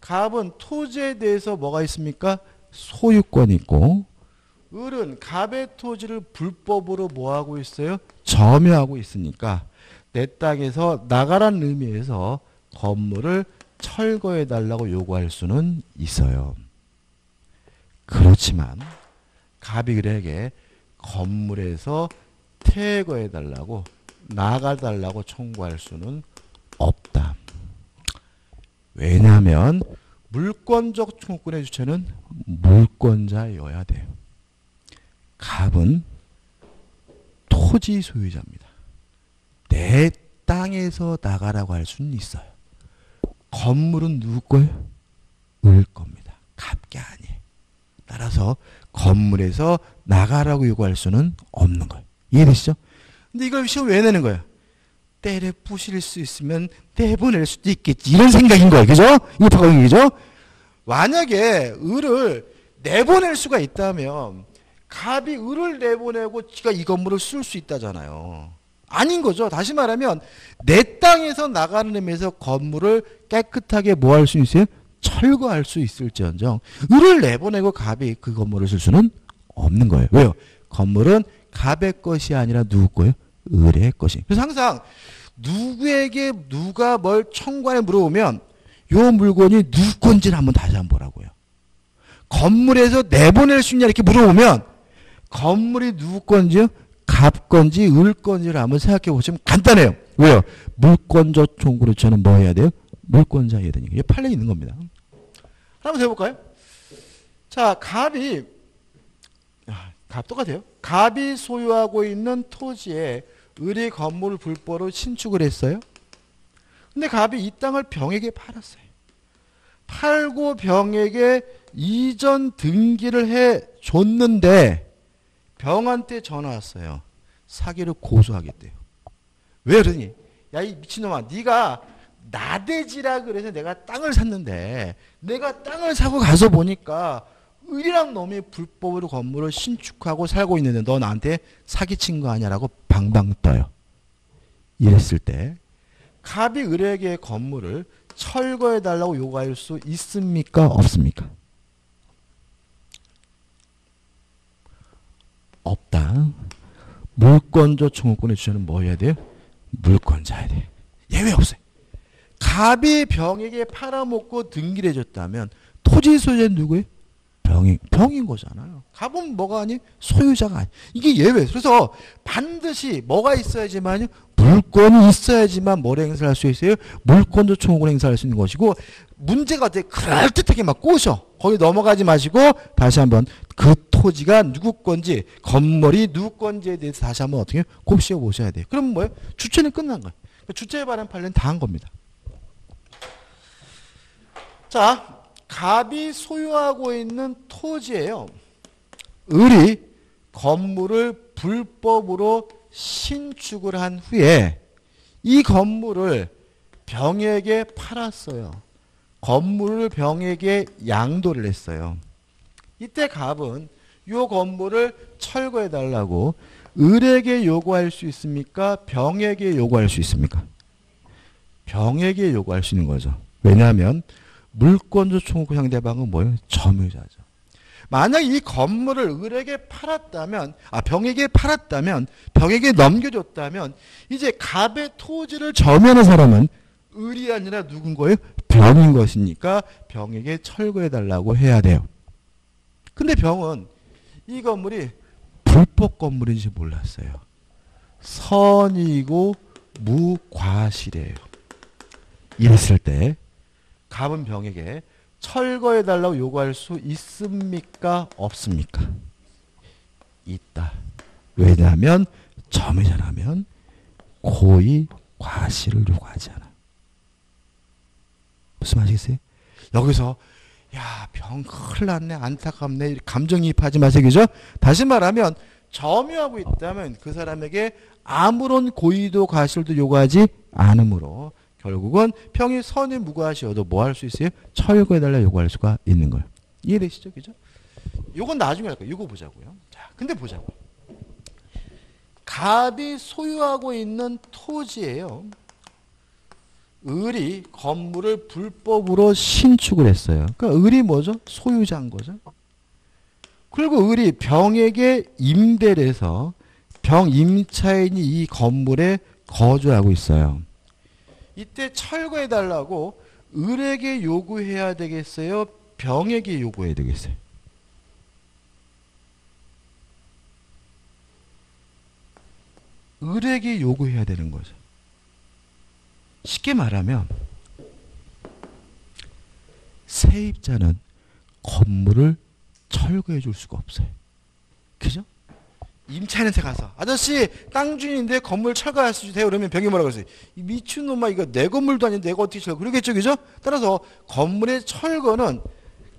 갑은 토지에 대해서 뭐가 있습니까? 소유권이 있고, 을은 갑의 토지를 불법으로 뭐하고 있어요? 점유하고 있으니까 내 땅에서 나가라는 의미에서 건물을 철거해달라고 요구할 수는 있어요. 그렇지만 갑이 을에게 건물에서 퇴거해달라고, 나가달라고 청구할 수는 없다. 왜냐하면 물권적 청구권의 주체는 물권자여야 돼요. 갑은 토지 소유자입니다. 내 땅에서 나가라고 할 수는 있어요. 건물은 누구 거예요? 을 겁니다. 갑게 아니에요. 따라서 건물에서 나가라고 요구할 수는 없는 거예요. 이해되시죠? 근데 이걸 시험 왜 내는 거예요? 때려 부실 수 있으면 내보낼 수도 있겠지. 이런 생각인 거예요. 그죠? 이게 바로 얘기죠? 만약에 을을 내보낼 수가 있다면 갑이 을을 내보내고 지가 이 건물을 쓸 수 있다잖아요. 아닌 거죠. 다시 말하면 내 땅에서 나가는 의미에서 건물을 깨끗하게 뭐 할 수 있어요? 철거할 수 있을지언정 을을 내보내고 갑이 그 건물을 쓸 수는 없는 거예요. 왜요? 건물은 갑의 것이 아니라 누구 거예요? 을의 것이. 그래서 항상 누구에게 누가 뭘 청구하냐 물어보면 요 물건이 누구 건지를 한번 다시 한번 보라고요. 건물에서 내보낼 수 있냐 이렇게 물어보면 건물이 누구 건지요? 갑 건지 을 건지를 한번 생각해 보시면 간단해요. 왜요? 물권자 청구로 저는 뭐 해야 돼요? 물권자여야 되니까. 이게 판례 있는 겁니다. 한번 더 해볼까요? 자, 갑 똑같아요. 갑이 소유하고 있는 토지에 을이 건물을 불법으로 신축을 했어요. 근데 갑이 이 땅을 병에게 팔았어요. 팔고 병에게 이전 등기를 해 줬는데 병한테 전화 왔어요. 사기를 고소하겠대요. 왜 그러니? 야, 이 미친놈아, 네가 나대지라 그래서 내가 땅을 샀는데 내가 땅을 사고 가서 보니까 을이란 놈이 불법으로 건물을 신축하고 살고 있는데 너 나한테 사기친 거 아니야라고 방방 떠요. 이랬을 때 갑이 을에게 건물을 철거해달라고 요구할 수 있습니까? 없습니까? 없다. 물권자 청구권의 주체는 뭐 해야 돼요? 물권자야 돼. 예외 없어요. 갑이 병에게 팔아먹고 등기를 해줬다면 토지 소유자는 누구예요? 병인 거잖아요. 갑은 뭐가 아니? 소유자가 아니. 이게 예외. 그래서 반드시 뭐가 있어야지만요? 물권이 있어야지만 뭐를 행사할 수 있어요? 물권자 청구권을 행사할 수 있는 것이고, 문제가 어떻게 그럴듯하게 막 꼬셔. 거기 넘어가지 마시고 다시 한번 그 토지가 누구 건지, 건물이 누구 건지에 대해서 다시 한번 어떻게 곱씹어 보셔야 돼요. 그럼 뭐예요? 주체는 끝난 거예요. 주체에 관한 판례는 다 한 겁니다. 자, 갑이 소유하고 있는 토지예요. 을이 건물을 불법으로 신축을 한 후에 이 건물을 병에게 팔았어요. 건물을 병에게 양도를 했어요. 이때 갑은 이 건물을 철거해달라고 을에게 요구할 수 있습니까? 병에게 요구할 수 있습니까? 병에게 요구할 수 있는 거죠. 왜냐하면 물권자 청구 상대방은 뭐예요? 점유자죠. 만약 이 건물을 을에게 팔았다면, 병에게 팔았다면, 병에게 넘겨줬다면, 이제 갑의 토지를 점유하는 사람은 을이 아니라 누군 거예요? 병인 것이니까 병에게 철거해달라고 해야 돼요. 근데 병은 이 건물이 불법 건물인지 몰랐어요. 선이고 무과실이에요. 이랬을 때 갑은 병에게 철거해달라고 요구할 수 있습니까? 없습니까? 있다. 왜냐하면 점유자라면 고의 과실을 요구하지 않아. 무슨 말 아시겠어요? 여기서 야, 병 큰일 났네, 안타깝네, 감정이입하지 마세요. 그죠? 다시 말하면 점유하고 있다면 그 사람에게 아무런 고의도 과실도 요구하지 않으므로 결국은 병이 선이 무과실이어도 뭐 할 수 있어요? 철거해달라 요구할 수가 있는 거예요. 이해되시죠? 그죠? 요건 나중에 할 거예요. 요거 보자고요. 자, 근데 보자고요. 갑이 소유하고 있는 토지예요. 을이 건물을 불법으로 신축을 했어요. 그러니까 을이 뭐죠? 소유자인 거죠. 그리고 을이 병에게 임대를 해서 병 임차인이 이 건물에 거주하고 있어요. 이때 철거해달라고 을에게 요구해야 되겠어요? 병에게 요구해야 되겠어요? 을에게 요구해야 되는 거죠. 쉽게 말하면 세입자는 건물을 철거해 줄 수가 없어요. 그죠? 임차인한테 가서 아저씨 땅 주인인데 건물 철거할 수 있어요? 그러면 병이 뭐라고 그랬어요? 이 미친놈아, 이거 내 건물도 아닌데 내가 어떻게 철거? 그러겠죠, 그죠? 따라서 건물의 철거는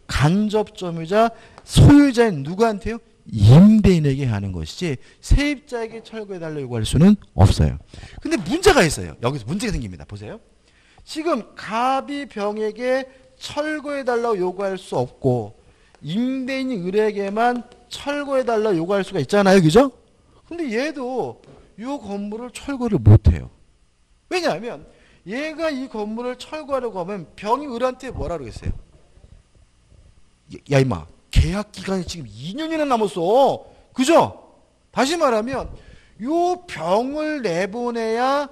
간접점유자 소유자인 누구한테요? 임대인에게 하는 것이지 세입자에게 철거해달라고 요구할 수는 없어요. 근데 문제가 있어요. 여기서 문제가 생깁니다. 보세요. 지금 갑이 병에게 철거해달라고 요구할 수 없고 임대인이 을에게만 철거해달라고 요구할 수가 있잖아요. 그죠? 근데 얘도 이 건물을 철거를 못해요. 왜냐하면 얘가 이 건물을 철거하려고 하면 병이 을한테 뭐라고 했어요? 야, 임마, 계약 기간이 지금 2년이나 남았어. 그죠? 다시 말하면 요 병을 내보내야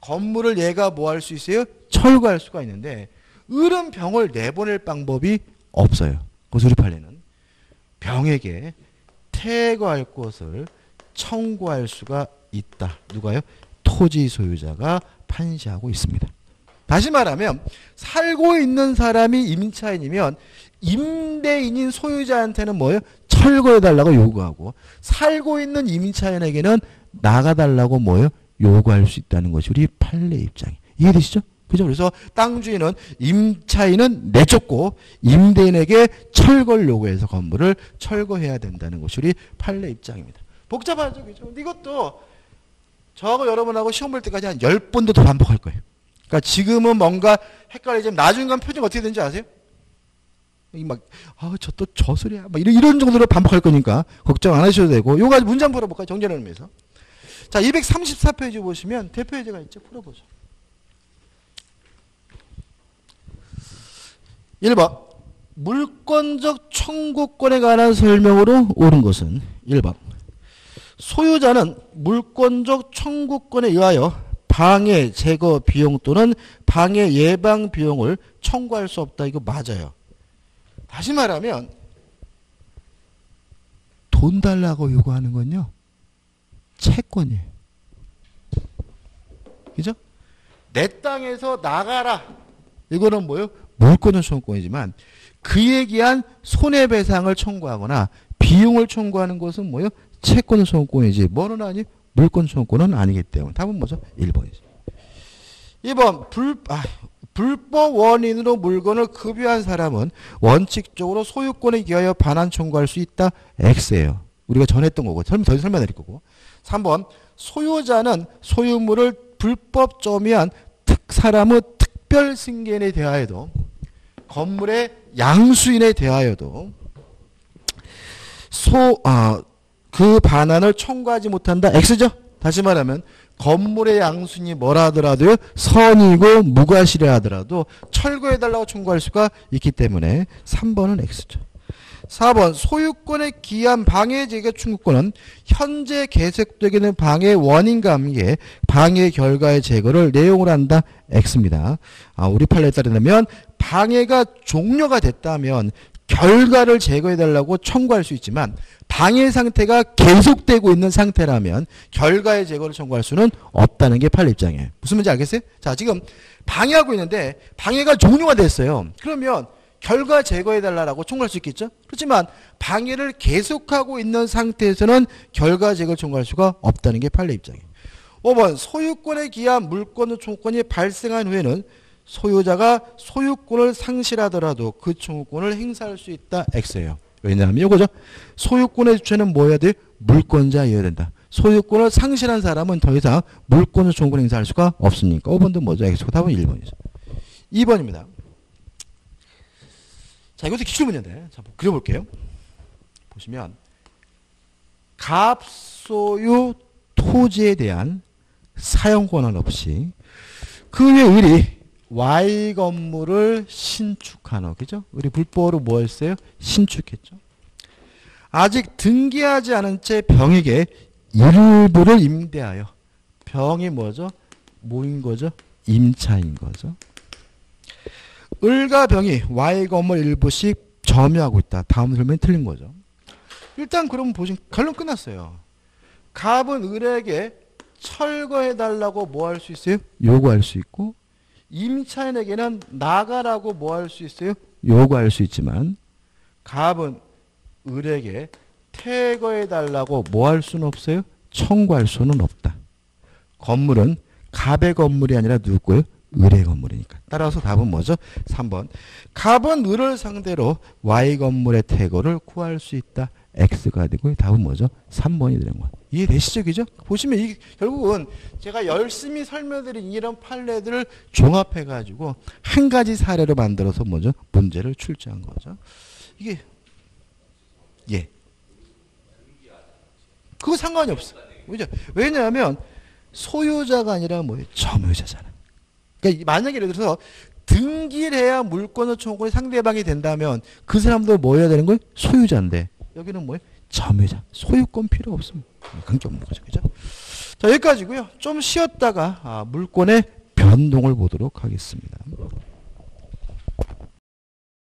건물을 얘가 뭐 할 수 있어요? 철거할 수가 있는데 을은 병을 내보낼 방법이 없어요. 고소리 판례는 병에게 퇴거할 것을 청구할 수가 있다. 누가요? 토지 소유자가 판시하고 있습니다. 다시 말하면 살고 있는 사람이 임차인이면 임대인인 소유자한테는 뭐예요? 철거해달라고 요구하고 살고 있는 임차인에게는 나가달라고 뭐예요? 요구할 수 있다는 것이 우리 판례 입장이에요. 이해되시죠? 그죠? 그래서 땅 주인은 임차인은 내쫓고 임대인에게 철거를 요구해서 건물을 철거해야 된다는 것이 우리 판례 입장입니다. 복잡하죠? 그죠? 근데 이것도 저하고 여러분하고 시험 볼 때까지 한 10번도 더 반복할 거예요. 그러니까 지금은 뭔가 헷갈리지만 나중에 가면 표정 어떻게 되는지 아세요? 막, 아, 저 또 저 소리야. 막 이런 정도로 반복할 거니까 걱정 안 하셔도 되고. 요거까지 문장 풀어볼까요? 정리하는 의미에서. 자, 234페이지 보시면 대표예제가 있죠. 풀어보죠. 1번. 물권적 청구권에 관한 설명으로 옳은 것은 1번. 소유자는 물권적 청구권에 의하여 방해 제거 비용 또는 방해 예방 비용을 청구할 수 없다. 이거 맞아요. 다시 말하면 돈 달라고 요구하는 건요. 채권이에요. 그죠? 내 땅에서 나가라. 이거는 뭐예요? 물권적 청구권이지만 그에 기한 손해배상을 청구하거나 비용을 청구하는 것은 뭐예요? 채권적 청구권이지. 뭐는 아니? 물권적 청구권은 아니기 때문에. 답은 뭐죠? 1번이죠. 2번. 불법 원인으로 물건을 급유한 사람은 원칙적으로 소유권에 기하여 반환 청구할 수 있다. X예요. 우리가 전에 했던 거고. 더 설명드릴 거고. 3번. 소유자는 소유물을 불법 점유한 사람의 특별 승계인에 대하여도 건물의 양수인에 대하여도 그 반환을 청구하지 못한다. X죠? 다시 말하면 건물의 양수인이 뭐라 하더라도 선이고 무과실이라 하더라도 철거해달라고 청구할 수가 있기 때문에 3번은 X죠. 4번 소유권에 기한 방해제거 청구권은 현재 계속되고 있는 방해 원인과 함께 방해 결과의 제거를 내용으로 한다. X입니다. 우리 판례에 따르면 방해가 종료가 됐다면 결과를 제거해달라고 청구할 수 있지만 방해 상태가 계속되고 있는 상태라면 결과의 제거를 청구할 수는 없다는 게 판례 입장이에요. 무슨 말인지 알겠어요? 자, 지금 방해하고 있는데 방해가 종료가 됐어요. 그러면 결과 제거해달라고 청구할 수 있겠죠? 그렇지만 방해를 계속하고 있는 상태에서는 결과 제거를 청구할 수가 없다는 게 판례 입장이에요. 5번 소유권에 기한 물권적 청구권이 발생한 후에는 소유자가 소유권을 상실하더라도 그 청구권을 행사할 수 있다. X예요. 왜냐하면 이거죠. 소유권의 주체는 뭐여야 돼? 물권자여야 된다. 소유권을 상실한 사람은 더 이상 물권적 청구권을 행사할 수가 없으니까 5번도 뭐죠? X고 답은 1번이죠. 2번입니다. 자, 이것도 기출문제인데. 자, 그려볼게요. 보시면 갑소유 토지에 대한 사용권한 없이 그 외 을이 Y 건물을 신축하노. 그죠? 우리 불법으로 뭐 했어요? 신축했죠. 아직 등기하지 않은 채 병에게 일부를 임대하여. 병이 뭐죠? 뭐인 거죠? 임차인 거죠. 을과 병이 Y 건물 일부씩 점유하고 있다. 다음 설명이 틀린 거죠. 일단 그러면 보시면 결론 끝났어요. 갑은 을에게 철거해달라고 뭐 할 수 있어요? 요구할 수 있고 임차인에게는 나가라고 뭐 할 수 있어요? 요구할 수 있지만 갑은 을에게 퇴거해달라고 뭐 할 수는 없어요? 청구할 수는 없다. 건물은 갑의 건물이 아니라 누구고요? 을의 건물이니까. 따라서 답은 뭐죠? 3번. 갑은 을을 상대로 Y건물의 퇴거를 구할 수 있다. X가 되고 답은 뭐죠? 3번이 되는 거예요. 이해되시죠? 그죠? 보시면 결국은 제가 열심히 설명드린 이런 판례들을 종합해가지고 한 가지 사례로 만들어서 뭐죠? 문제를 출제한 거죠. 이게 예. 그거 상관이 없어. 왜냐하면 소유자가 아니라 뭐예요? 점유자잖아. 그러니까 만약에 예를 들어서 등기를 해야 물권적 청구권이 상대방이 된다면 그 사람도 뭐 해야 되는 거예요? 소유자인데. 여기는 뭐예요? 점유자. 소유권 필요 없습니다. 강점 없죠. 그죠? 자, 여기까지고요. 좀 쉬었다가 물권의 변동을 보도록 하겠습니다.